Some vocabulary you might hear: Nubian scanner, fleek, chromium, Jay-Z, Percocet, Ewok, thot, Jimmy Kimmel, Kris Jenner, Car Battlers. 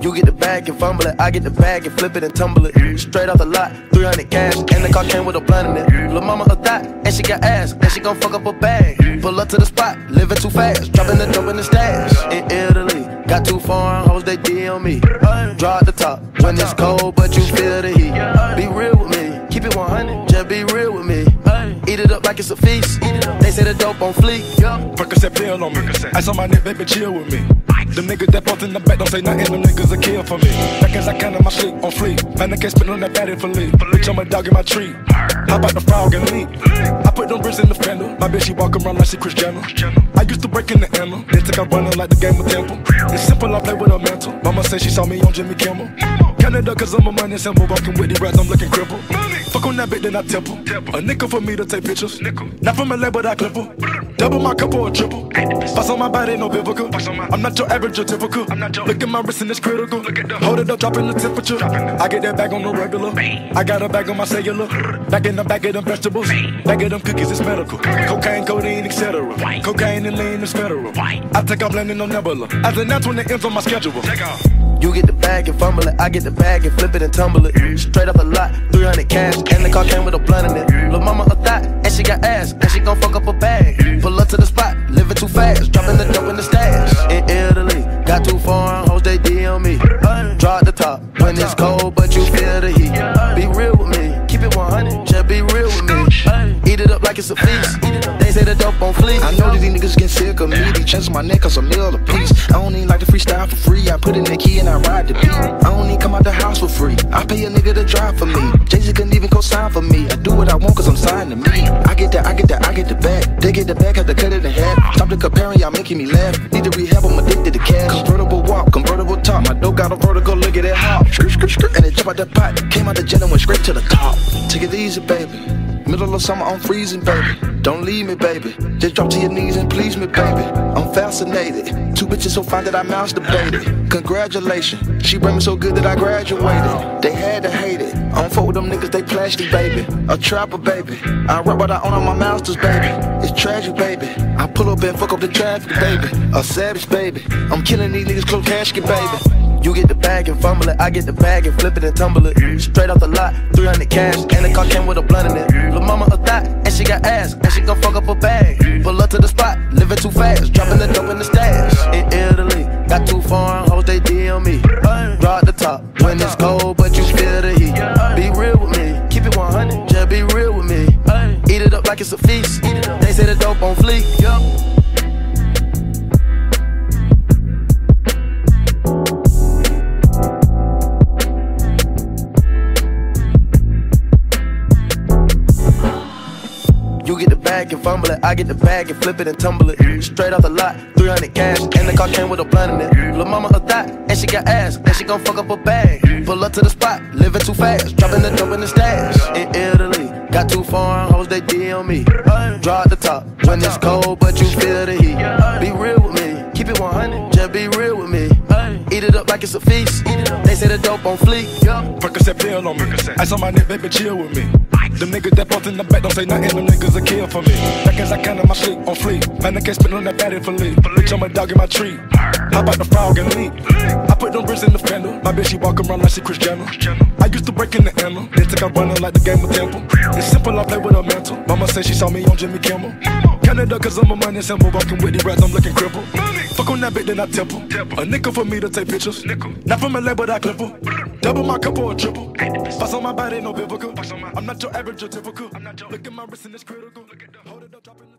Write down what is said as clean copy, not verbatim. You get the bag and fumble it, I get the bag and flip it and tumble it. Straight off the lot, 300 cash, and the car came with a blunt in it. Lil' mama a thot, and she got ass, and she gon' fuck up a bag. Pull up to the spot, living too fast, dropping the dope in the stash. In Italy, got two foreign hoes, they DM me. Draw at the top, when it's cold, but you feel the heat. Be real with me, keep it 100, just be real with me. Eat it up like it's a feast, they say the dope on fleek. Percocet pill on me, I saw my nigga, baby, chill with me. Them niggas that post in the back don't say nothing, them niggas a kill for me. Back as I counted my shit on fleek, man, I can't spend on that fatty for leave. Bitch, I'm a dog in my tree, hop out the frog and leap. I put them bricks in the fender, my bitch, she walk around like she Kris Jenner. I used to break in the anthem, they took out running like the game of Temple. It's simple, I play with a mantle, mama say she saw me on Jimmy Kimmel. Canada, cause I'm a money symbol, walking with these rats, I'm looking crippled. Fuck on that bitch, then I temple, a nickel for me to take pictures. Not from LA, but I clip her. Double my cup or a triple. Pass on my body, no biblical. I'm not your average or typical. Look at my wrist and it's critical. Hold it up, dropping the temperature. I get that bag on the regular. I got a bag on my cellular. Back in the back of them vegetables. Back of them cookies, it's medical. Cocaine, codeine, etc. Cocaine and lean is federal. I take out blending on Nebula. I denounce when it ends on my schedule. You get the bag and fumble it. I get the bag and flip it and tumble it. Straight off the lot, 300 cash, and the car came with a blunt in it. Lil' mama a thot, and she got ass, and she gon' fuck up a bag. Pull up to the spot, living too fast, dropping the dope in the stash. In Italy, got two foreign hoes, they DM me. Draw at the top, when it's cold, but you feel the heat. Be real with me, keep it 100, just be real with me. Eat it up like it's a feast. They say the dope on fleek. I know that these niggas get sick of me. They chasing my neck cause a meal apiece. I don't even like to freestyle for free. I put in the key and I ride the beat. I don't even come out the house for free. I pay a nigga to drive for me. Jay-Z couldn't even co-sign for me. I do what I want cause I'm signed to me. I get the bag. They get the bag, have to cut it in half. Stop the comparing, y'all making me laugh. Need to rehab, I'm addicted to cash. Convertible walk, convertible top. My dope got a vertical, look at it hop. And it jump out the pot. Came out the jet and went straight to the top. Take it easy, baby. Middle of summer, I'm freezing, baby. Don't leave me, baby. Just drop to your knees and please me, baby. I'm fascinated. Two bitches so fine that I masturbated. Congratulations. She brought me so good that I graduated. They had to hate it. I don't fuck with them niggas, they plastic, baby. A trapper, baby. I rap what I own on my masters, baby. It's tragic, baby. I pull up and fuck up the traffic, baby. A savage, baby. I'm killing these niggas, close casket, baby. You get the bag and fumble it, I get the bag and flip it and tumble it. Straight off the lot, 300 cash, and the car came with a blunt in it. Lil' mama a thot, and she got ass, and she gon' fuck up a bag. Pull up to the spot, living too fast, dropping the dope in the stash. In Italy, got two foreign hoes, they DM me. Draw at the top, when it's cold, but you feel the heat. Be real with me, keep it 100, just be real with me. Eat it up like it's a feast, they say the dope on fleek. You get the bag and fumble it, I get the bag and flip it and tumble it. Straight off the lot, 300 cash, and the car came with a blunt in it. Lil' mama a thot, and she got ass, and she gon' fuck up a bag. Pull up to the spot, living too fast, dropping the dope in the stash. In Italy, got two foreign hoes, they DM me. Draw at the top, when it's cold, but you feel the heat. Be real with me, keep it 100, just be real with me. Eat it up like it's a feast, they say the dope on fleek. Percocet pill on me, I saw my nigga, baby, chill with me. Them niggas that post in the back don't say nothing, them niggas a kill for me. Back as I counted my shit on fleek, man, I can't spend on that fatty for leave. Bitch, I'm a dog in my tree, hop out the frog and leap. I put them bricks in the fender, my bitch, she walk around like she Kris Jenner. I used to break in the anthem, they took out running like the game of Temple. It's simple, I play with a mantle, mama say she saw me on Jimmy Kimmel. Canada, cause I'm a money symbol, walking with these rats, I'm looking crippled. Fuck on that bitch, then I temple, a nickel for me to take pictures. Not from LA, but I clip her. Double my cup or a triple. Pass on my body, no biblical. I'm not your average or typical. Look at my wrist and it's critical. Hold it up, drop it.